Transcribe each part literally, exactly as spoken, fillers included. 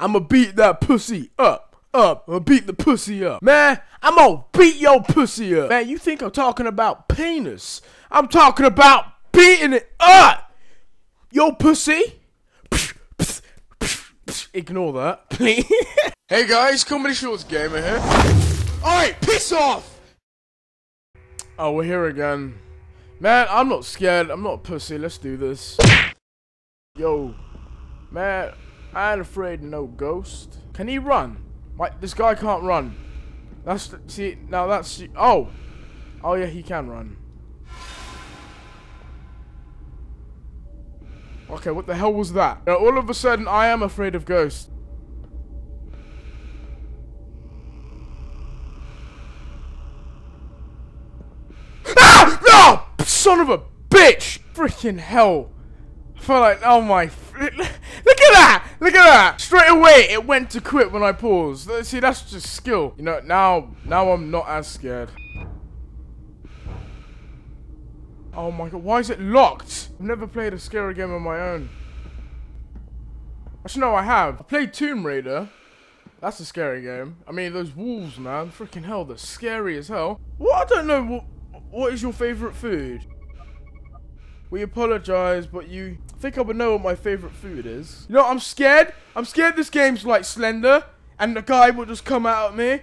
I'ma beat that pussy up, up, I'ma beat the pussy up. Man, I'ma beat your pussy up. Man, you think I'm talking about penis? I'm talking about beating it up. Yo pussy. Ignore that, please. Hey guys, Comedy Shorts Gamer here. Alright, piss off! Oh, we're here again. Man, I'm not scared. I'm not a pussy. Let's do this. Yo. Man, I ain't afraid of no ghost. Can he run? Like, this guy can't run. That's the, see, now that's, oh. Oh yeah, he can run. Okay, what the hell was that? Now, all of a sudden, I am afraid of ghosts. Ah! No! Son of a bitch! Freaking hell. I felt like, oh my... Look at that! Look at that! Straight away, it went to quit when I paused. See, that's just skill. You know, now, now I'm not as scared. Oh my god, why is it locked? I've never played a scary game on my own. Actually, no, I have. I played Tomb Raider. That's a scary game. I mean, those wolves, man. Freaking hell, they're scary as hell. What? I don't know. What, what is your favorite food? We apologize, but you... I think I would know what my favorite food is. You know, I'm scared. I'm scared this game's like Slender, and the guy will just come out at me.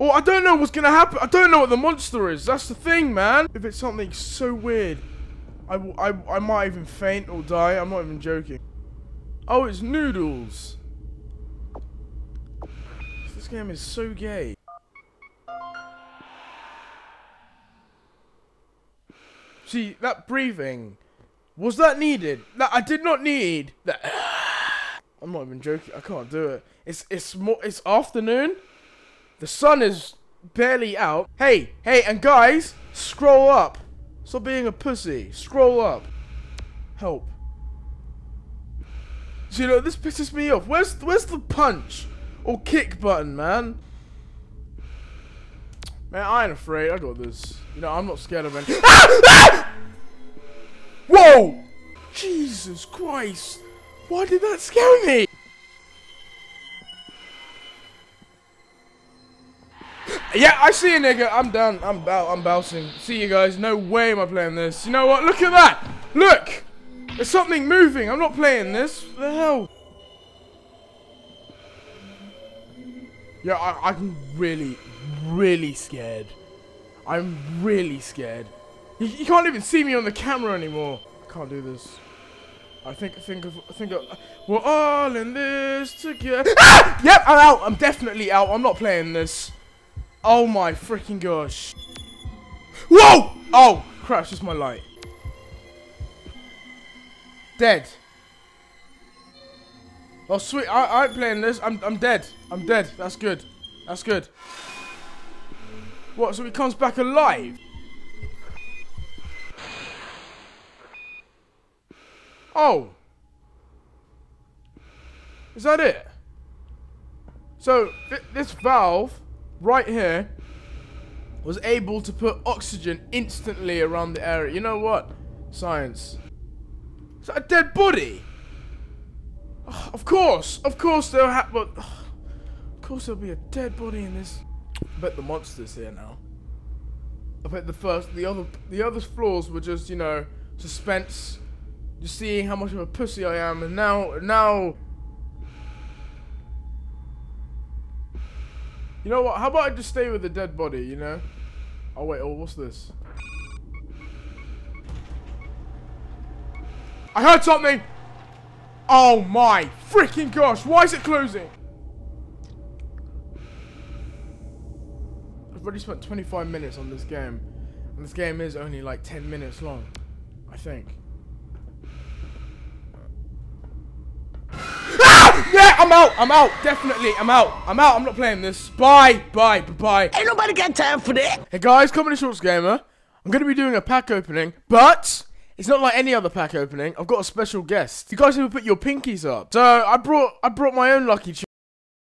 Oh, I don't know what's gonna happen. I don't know what the monster is. That's the thing, man. If it's something so weird, I, w I, I might even faint or die. I'm not even joking. Oh, it's noodles. This game is so gay. See, that breathing. Was that needed? That I did not need that. I'm not even joking. I can't do it. It's, it's, more, it's afternoon. The sun is barely out. Hey, hey, and guys, scroll up. Stop being a pussy. Scroll up. Help. So, you know, this pisses me off. Where's, where's the punch or kick button, man? Man, I ain't afraid. I got this. You know, I'm not scared of anything. Ah! Ah! Whoa! Jesus Christ. Why did that scare me? Yeah, I see a nigga. I'm done. I'm bow I'm bouncing. See you guys. No way am I playing this. You know what? Look at that. Look. There's something moving. I'm not playing this. What the hell? Yeah, I I'm really, really scared. I'm really scared. You, you can't even see me on the camera anymore. I can't do this. I think, I think, of, I think, of, we're all in this together. Ah! Yep, I'm out. I'm definitely out. I'm not playing this. Oh my freaking gosh. Whoa! Oh, crap, just my light. Dead. Oh, sweet, I, I ain't playing this. I'm, I'm dead. I'm dead. That's good. That's good. What, so he comes back alive? Oh. Is that it? So, th this valve... right here was able to put oxygen instantly around the area. You know what? Science. Is that a dead body? Oh, of course, of course they'll have. Well, oh, of course there'll be a dead body in this. I bet the monster's here now. I bet the first, the other, the other floors were just, you know, suspense, just seeing how much of a pussy I am, and now, now. You know what? How about I just stay with the dead body, you know? Oh, wait. Oh, what's this? I heard something. Oh, my freaking gosh. Why is it closing? I've already spent twenty-five minutes on this game. And this game is only like ten minutes long, I think. Yeah, I'm out. I'm out. Definitely, I'm out. I'm out. I'm not playing this. Bye, bye, bye, bye. Ain't nobody got time for that. Hey guys, Comedy Shorts Gamer. I'm gonna be doing a pack opening, but it's not like any other pack opening. I've got a special guest. You guys ever put your pinkies up? So I brought, I brought my own lucky charm.